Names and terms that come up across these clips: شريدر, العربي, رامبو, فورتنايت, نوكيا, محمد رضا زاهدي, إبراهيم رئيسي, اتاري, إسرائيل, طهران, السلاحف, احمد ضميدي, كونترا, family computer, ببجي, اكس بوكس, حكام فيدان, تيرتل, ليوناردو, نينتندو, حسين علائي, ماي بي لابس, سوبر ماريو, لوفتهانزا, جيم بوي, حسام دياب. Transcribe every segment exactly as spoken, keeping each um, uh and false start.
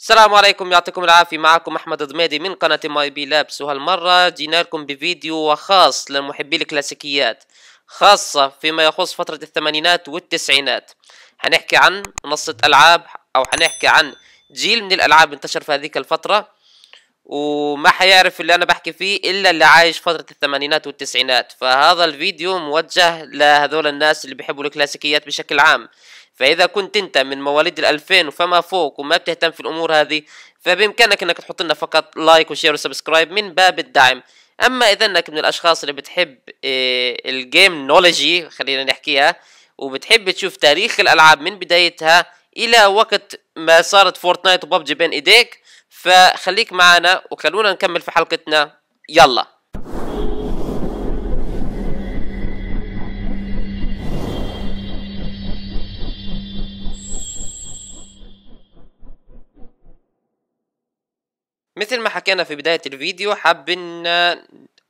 السلام عليكم، يعطيكم العافية. معكم احمد ضميدي من قناة ماي بي لابس، وهالمرة جينا لكم بفيديو خاص لمحبي الكلاسيكيات، خاصة فيما يخص فترة الثمانينات والتسعينات. حنحكي عن منصة العاب، او حنحكي عن جيل من الالعاب انتشر في هذيك الفترة، وما حيعرف اللي انا بحكي فيه الا اللي عايش فترة الثمانينات والتسعينات. فهذا الفيديو موجه لهذول الناس اللي بيحبوا الكلاسيكيات بشكل عام. فاذا كنت انت من مواليد الالفين وفما فوق وما بتهتم في الامور هذه، فبامكانك انك تحط لنا فقط لايك وشير وسبسكرايب من باب الدعم. اما اذا انك من الاشخاص اللي بتحب إيه الجيم نولوجي، خلينا نحكيها، وبتحب تشوف تاريخ الالعاب من بدايتها الى وقت ما صارت فورتنايت وببجي بين ايديك، فخليك معنا وخلونا نكمل في حلقتنا. يلا مثل ما حكينا في بداية الفيديو، حابين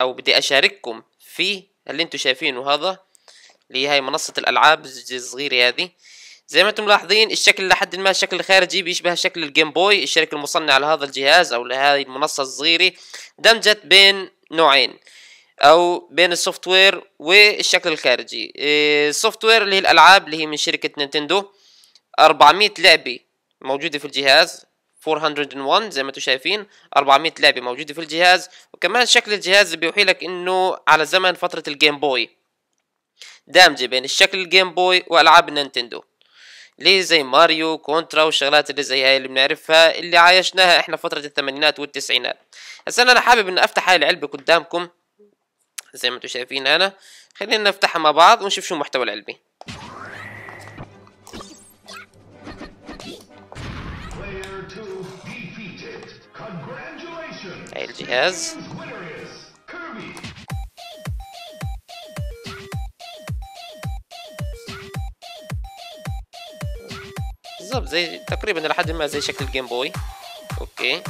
او بدي اشارككم في اللي انتم شايفينه هذا اللي هي منصة الالعاب الصغيرة هذه. زي ما انتم ملاحظين الشكل لحد ما الشكل الخارجي بيشبه شكل الجيم بوي، الشركة المصنعة لهذا الجهاز او لهذه المنصة الصغيرة دمجت بين نوعين، او بين السوفت وير والشكل الخارجي. السوفت وير اللي هي الالعاب اللي هي من شركة نينتندو، أربعمية لعبة موجودة في الجهاز، أربعمية وواحد زي ما انتم شايفين، أربعمية لعبة موجودة في الجهاز. وكمان شكل الجهاز بيوحي لك انه على زمن فترة الجيم بوي، دامجة بين الشكل الجيم بوي والعاب النينتندو ليه زي ماريو، كونترا، والشغلات اللي زي هاي اللي بنعرفها اللي عايشناها احنا فترة الثمانينات والتسعينات. هسا انا حابب اني افتح هاي العلبة قدامكم زي ما انتم شايفين هنا، خلينا نفتحها مع بعض ونشوف شو محتوى العلبة. هاي الجهاز بالضبط زي تقريبا لحد ما زي شكل الجيم بوي. اوكي،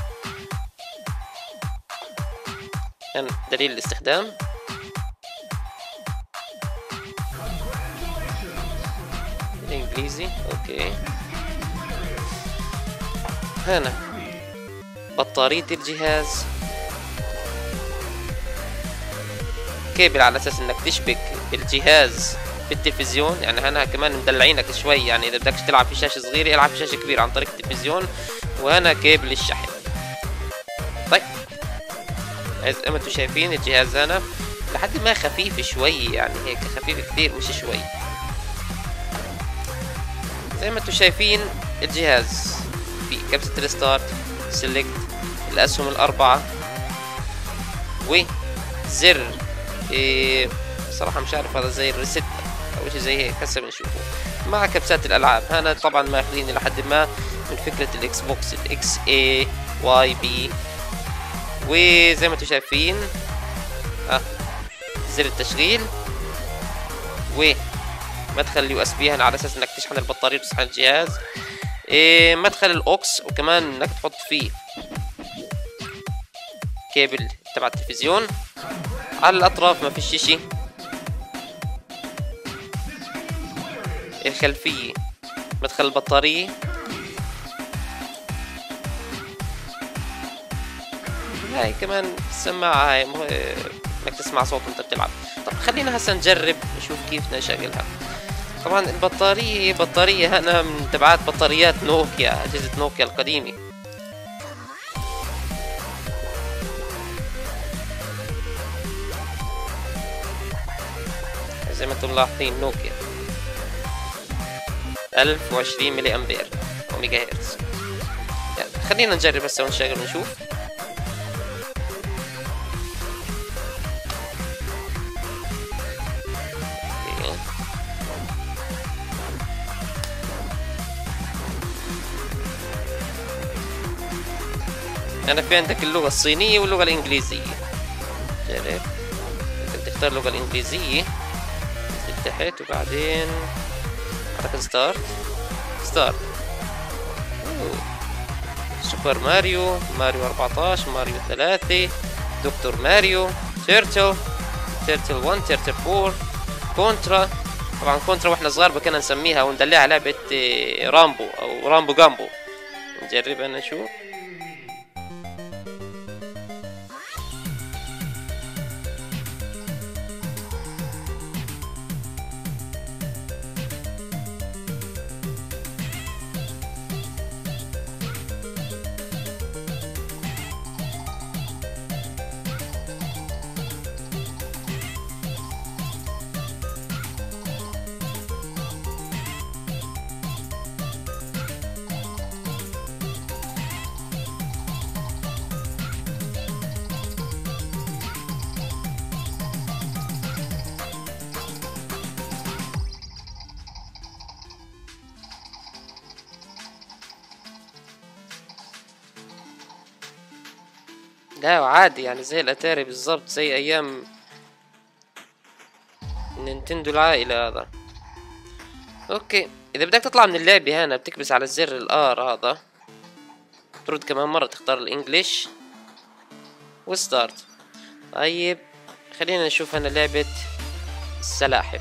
يعني دليل الاستخدام. الانجليزي اوكي. هنا بطارية الجهاز، كيبل على اساس انك تشبك الجهاز في التلفزيون. يعني هنا كمان مدلعينك شوي، يعني اذا بدكش تلعب في شاشة صغيرة العب في شاشة كبيرة عن طريق التلفزيون. وهنا كيبل الشحن. طيب زي ما انتم شايفين الجهاز هنا لحد ما خفيف شوي، يعني هيك خفيف كثير مش شوي. زي ما انتم شايفين الجهاز في كبسة الستارت، سيلكت، الاسهم الاربعة، وزر إيه صراحة مش عارف هذا زي الريست او شيء زي هيك، هسه بنشوفه مع كبسات الالعاب. هنا طبعا ماخذين لحد ما من فكرة الاكس بوكس، الاكس اي واي بي. وزي ما انتم شايفين اه زر التشغيل ومدخل اليو اس بي هنا على اساس انك تشحن البطارية وتشحن الجهاز. إيه مدخل الاوكس، وكمان انك تحط فيه كيبل تبع التلفزيون. على الاطراف ما فيش شيء. الخلفية مدخل البطارية، هاي كمان السماعة هاي انك تسمع صوت وانت بتلعب. طب خلينا هسا نجرب نشوف كيف بدنا نشغلها. طبعا البطارية بطارية هنا من تبعات بطاريات نوكيا، اجهزة نوكيا القديمة. زي ما انتم ملاحظين نوكيا ألف وعشرين ملي أمبير وميجا هيرتز. يعني خلينا نجرب هسا ونشغل ونشوف. أنا في عندك اللغة الصينية واللغة الإنجليزية. جرب أنت بتختار اللغة الإنجليزية تحت، وبعدين حركة ستارت ستارت سوبر ماريو، ماريو أربعتاشر، ماريو ثلاثة، دكتور ماريو، تيرتل، تيرتل واحد، تيرتل أربعة، كونترا. طبعا كونترا واحنا صغار كنا نسميها وندلعها لعبة رامبو او رامبو جامبو. نجرب انا اشوف. لا عادي يعني زي الاتاري بالظبط، زي ايام نينتندو العائلة هذا. اوكي اذا بدك تطلع من اللعبة هنا بتكبس على الزر الار هذا، ترد كمان مرة تختار الانجليش وستارت. طيب خلينا نشوف هنا لعبة السلاحف.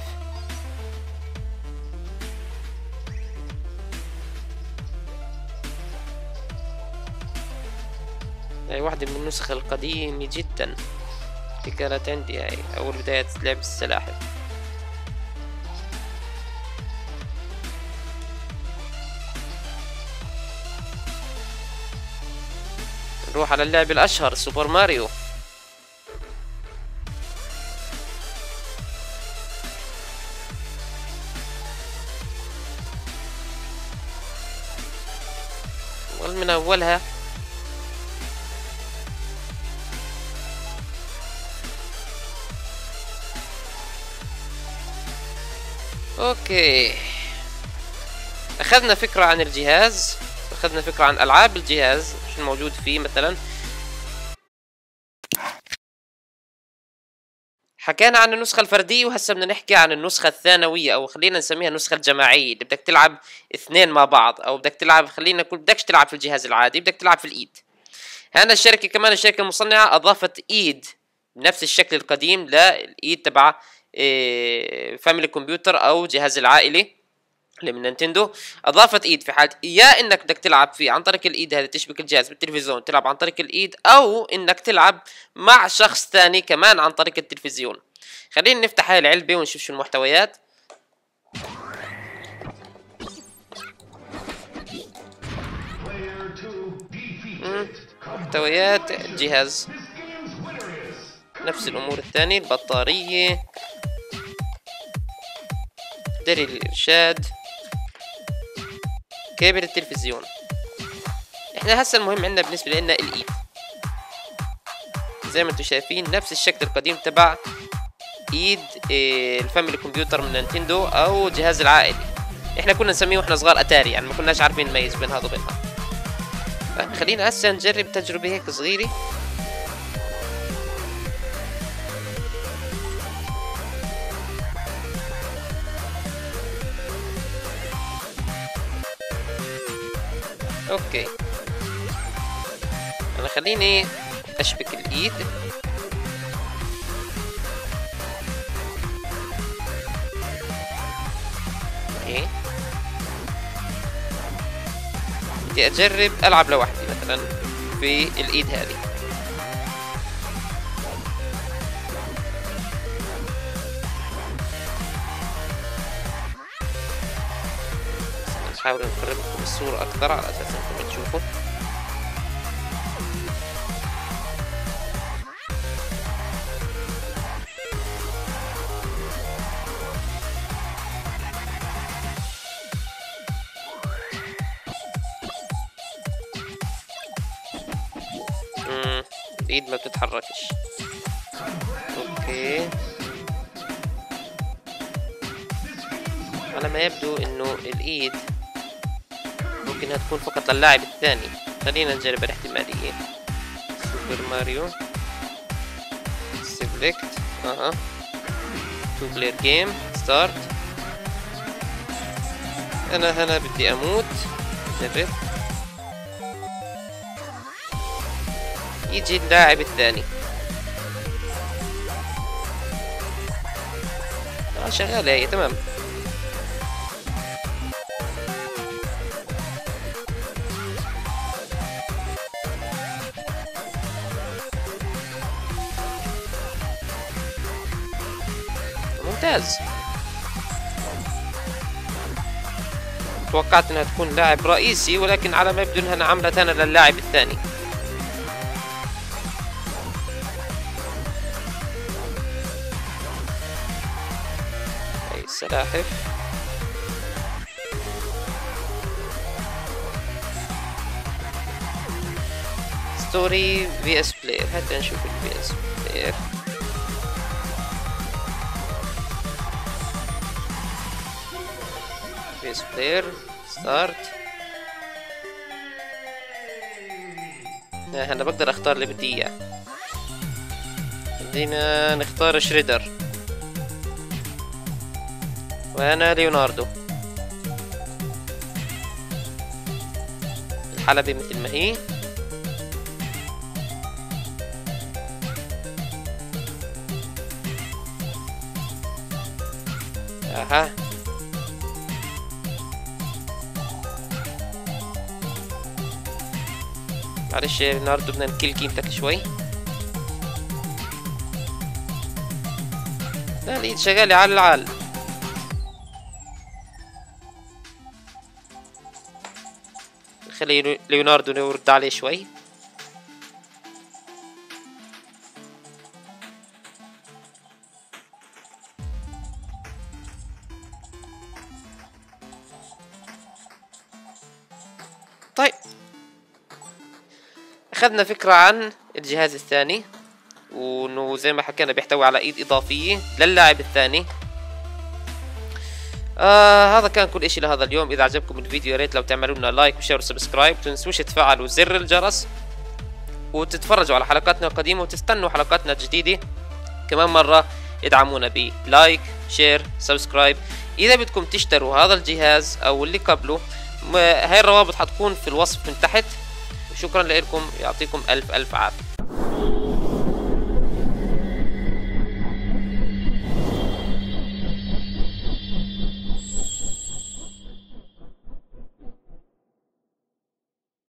هاي واحدة من النسخ القديمة جدا اللي كانت عندي، هاي أول بداية لعبة السلاحف. نروح على اللعبة الأشهر سوبر ماريو. ومن أولها اوكي اخذنا فكرة عن الجهاز، اخذنا فكرة عن العاب الجهاز شو الموجود فيه. مثلا حكينا عن النسخة الفردية، وهسا بدنا نحكي عن النسخة الثانوية او خلينا نسميها النسخة الجماعية، اللي بدك تلعب اثنين مع بعض، او بدك تلعب خلينا نقول بدكش تلعب في الجهاز العادي، بدك تلعب في الايد. هنا الشركة كمان الشركة المصنعة اضافت ايد بنفس الشكل القديم للايد تبع فاميلي كمبيوتر او جهاز العائله اللي من نينتندو. اضافت ايد في حاله يا انك بدك تلعب فيه عن طريق الايد هذه تشبك الجهاز بالتلفزيون تلعب عن طريق الايد، او انك تلعب مع شخص ثاني كمان عن طريق التلفزيون. خلينا نفتح هاي العلبه ونشوف شو المحتويات. محتويات الجهاز نفس الامور الثانية، البطارية، دري الارشاد، كابل التلفزيون. احنا هسا المهم عندنا بالنسبة لنا الايد زي ما انتم شايفين نفس الشكل القديم تبع ايد الفاميلي كمبيوتر من نينتندو او جهاز العائلي. احنا كنا نسميه واحنا صغار اتاري، يعني ما كناش عارفين نميز بين هذا وبين هذا. خلينا هسا نجرب تجربة هيك صغيرة. اوكي انا خليني اشبك الايد. اوكي بدي اجرب العب لوحدي مثلا في الايد هذه. نحاول نقرب لكم الصورة أكثر على أساس أنكم تشوفوا. اممم الإيد ما بتتحركش. أوكي على ما يبدو إنه الإيد ممكن هتكون فقط للاعب الثاني. خلينا نجرب الاحتمالية. سوبر ماريو سيلكت اها تو بلاير جيم ستارت. انا هنا بدي اموت. جرب يجي اللاعب الثاني. اه شغالة هي تمام. ممتاز. توقعت انها تكون لاعب رئيسي، ولكن على ما يبدو انها عملت انا للاعب الثاني. هاي السلاحف. ستوري في اس بلاير، حتى نشوف الفي اس بلاير. بيس بلاير ستارت. انا بقدر اختار اللي بدي اياه. خلينا نختار شريدر، وانا ليوناردو. الحلبة مثل ما هي. اها معلش يا ليوناردو، بدنا نكل قيمتك شوي. لا الايد شغالة على العال. خلي ليوناردو يرد عليه شوي. طيب اخذنا فكرة عن الجهاز الثاني، وانه زي ما حكينا بيحتوي على ايد اضافية للاعب الثاني. آه هذا كان كل اشي لهذا اليوم. اذا عجبكم الفيديو يا ريت لو تعملوا لنا لايك وشير وسبسكرايب، تنسوش تفعلوا زر الجرس وتتفرجوا على حلقاتنا القديمة وتستنوا حلقاتنا الجديدة. كمان مرة ادعمونا بلايك شير سبسكرايب. اذا بدكم تشتروا هذا الجهاز او اللي قبله، هاي الروابط حتكون في الوصف من تحت. شكرا لكم، يعطيكم ألف ألف عافية.